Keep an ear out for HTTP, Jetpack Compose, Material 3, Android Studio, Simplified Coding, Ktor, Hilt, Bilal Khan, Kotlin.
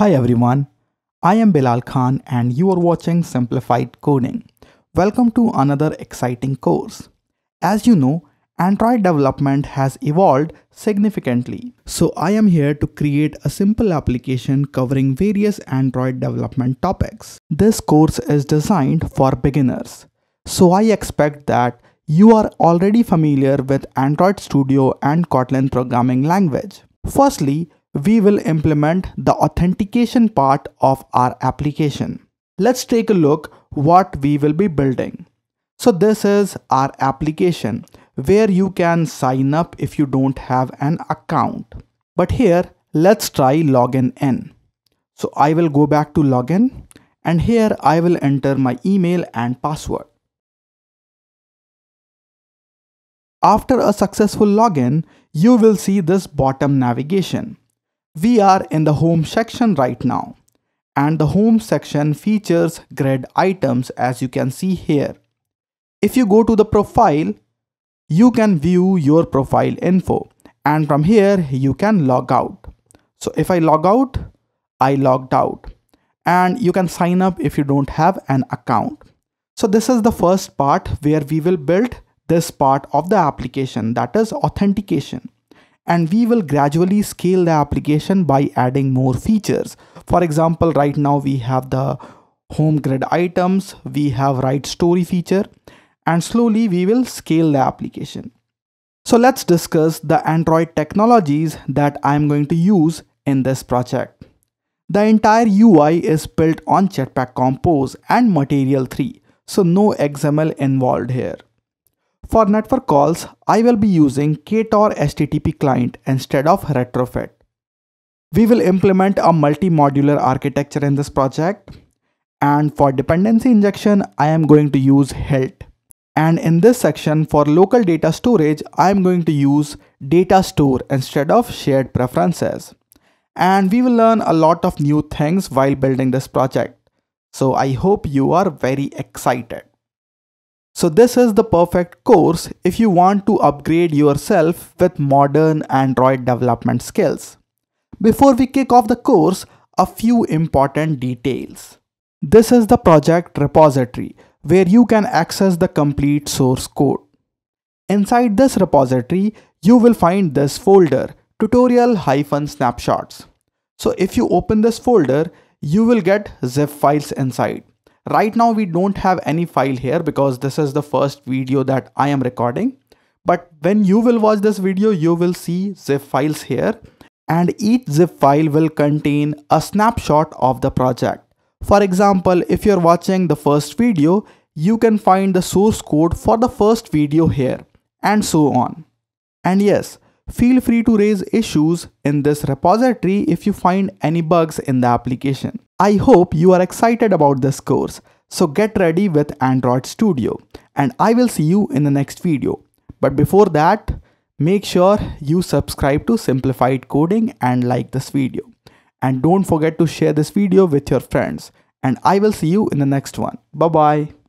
Hi everyone, I am Bilal Khan and you are watching Simplified Coding. Welcome to another exciting course. As you know, Android development has evolved significantly. So I am here to create a simple application covering various Android development topics. This course is designed for beginners. So I expect that you are already familiar with Android Studio and Kotlin programming language. Firstly, we will implement the authentication part of our application. Let's take a look what we will be building. So this is our application where you can sign up if you don't have an account. But here, let's try login in. So I will go back to login and here I will enter my email and password. After a successful login, you will see this bottom navigation. We are in the home section right now, and the home section features grid items as you can see here. If you go to the profile, you can view your profile info, and from here you can log out. So if I log out, I logged out, and you can sign up if you don't have an account. So this is the first part where we will build this part of the application, that is authentication. And we will gradually scale the application by adding more features. For example, right now we have the home grid items, we have write story feature, and slowly we will scale the application. So let's discuss the Android technologies that I'm going to use in this project. The entire UI is built on Jetpack Compose and Material 3, so no XML involved here. For network calls, I will be using Ktor HTTP client instead of retrofit. We will implement a multi-modular architecture in this project. And for dependency injection, I am going to use Hilt. And in this section for local data storage, I am going to use data store instead of shared preferences. And we will learn a lot of new things while building this project. So I hope you are very excited. So this is the perfect course if you want to upgrade yourself with modern Android development skills. Before we kick off the course, a few important details. This is the project repository where you can access the complete source code. Inside this repository, you will find this folder, tutorial-snapshots. So if you open this folder, you will get zip files inside. Right now we don't have any file here because this is the first video that I am recording. But when you will watch this video, you will see zip files here, and each zip file will contain a snapshot of the project. For example, if you're watching the first video, you can find the source code for the first video here, and so on. And yes, feel free to raise issues in this repository if you find any bugs in the application. I hope you are excited about this course, so get ready with Android Studio, and I will see you in the next video. But before that, make sure you subscribe to Simplified Coding and like this video. And don't forget to share this video with your friends, and I will see you in the next one. Bye-bye.